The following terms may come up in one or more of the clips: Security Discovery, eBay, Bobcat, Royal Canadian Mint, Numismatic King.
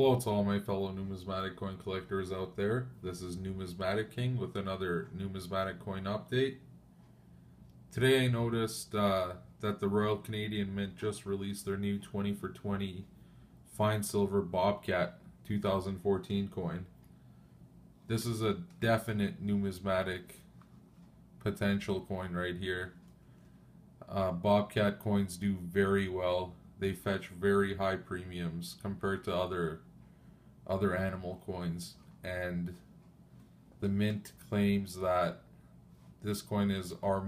Hello to all my fellow numismatic coin collectors out there. This is Numismatic King with another numismatic coin update. Today I noticed that the Royal Canadian Mint just released their new 20 for 20 fine silver Bobcat 2014 coin. This is a definite numismatic potential coin right here. Bobcat coins do very well. They fetch very high premiums compared to other animal coins, and the mint claims that this coin is our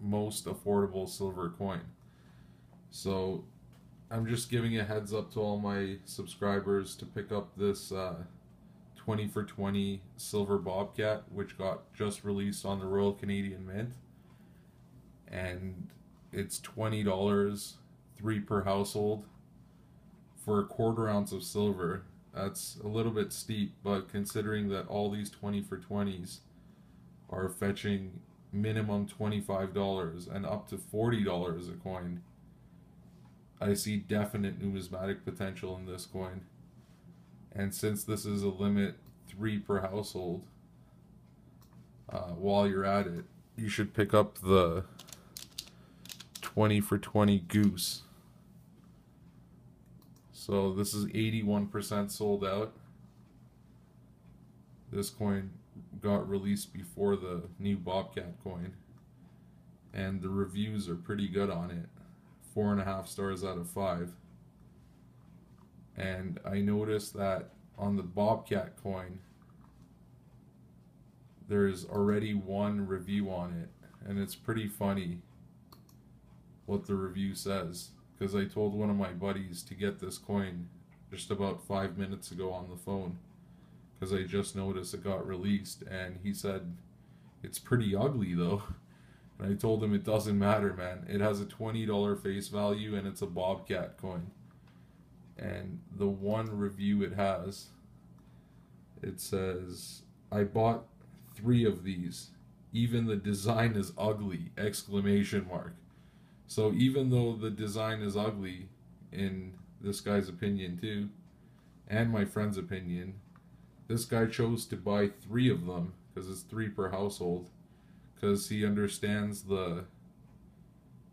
most affordable silver coin. So I'm just giving a heads up to all my subscribers to pick up this 20 for 20 silver Bobcat, which got just released on the Royal Canadian Mint, and it's $20, 3 per household for a quarter ounce of silver. That's a little bit steep, but considering that all these 20 for 20s are fetching minimum $25 and up to $40 a coin, I see definite numismatic potential in this coin. And since this is a limit 3 per household, while you're at it, you should pick up the 20 for 20 goose. So this is 81% sold out. This coin got released before the new Bobcat coin, and the reviews are pretty good on it. 4.5 stars out of 5. And I noticed that on the Bobcat coin there's already one review on it, and it's pretty funny what the review says, because I told one of my buddies to get this coin just about 5 minutes ago on the phone, because I just noticed it got released, and he said it's pretty ugly though, and I told him it doesn't matter, man. It has a $20 face value and it's a Bobcat coin, and the one review it has, it says, "I bought 3 of these, even the design is ugly!" So even though the design is ugly, in this guy's opinion too, and my friend's opinion, this guy chose to buy 3 of them, because it's 3 per household, because he understands the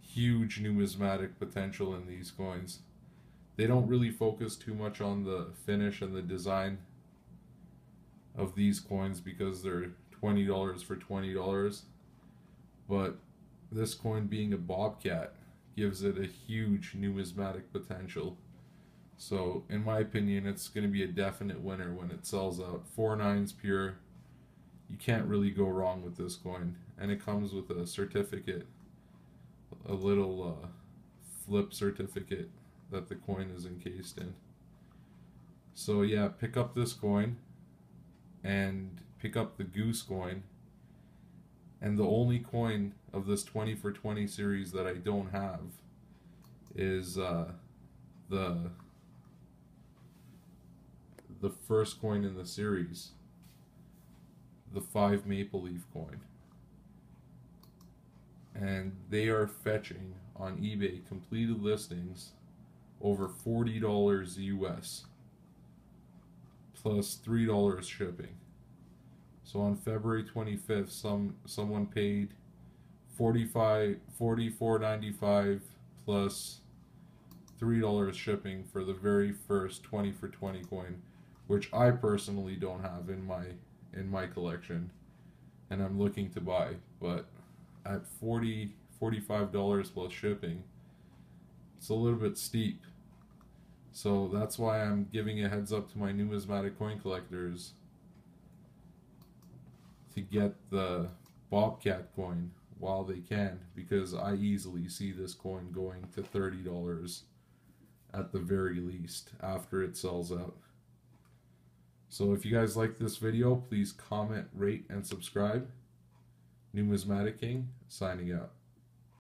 huge numismatic potential in these coins. They don't really focus too much on the finish and the design of these coins because they're $20 for $20, but this coin being a Bobcat gives it a huge numismatic potential. So in my opinion, it's going to be a definite winner when it sells out. 4.9s pure. You can't really go wrong with this coin, and it comes with a certificate, a little flip certificate that the coin is encased in. So yeah, pick up this coin and pick up the goose coin. And the only coin of this 20 for 20 series that I don't have is the first coin in the series, the 5 maple leaf coin. And they are fetching on eBay completed listings over $40 US plus $3 shipping. So on February 25th, someone paid $44.95 plus $3 shipping for the very first 20 for 20 coin, which I personally don't have in my collection, and I'm looking to buy. But at $45 plus shipping, it's a little bit steep. So that's why I'm giving a heads up to my numismatic coin collectors to get the Bobcat coin while they can, because I easily see this coin going to $30 at the very least after it sells out. So if you guys like this video, please comment, rate, and subscribe. Numismatic King, signing out.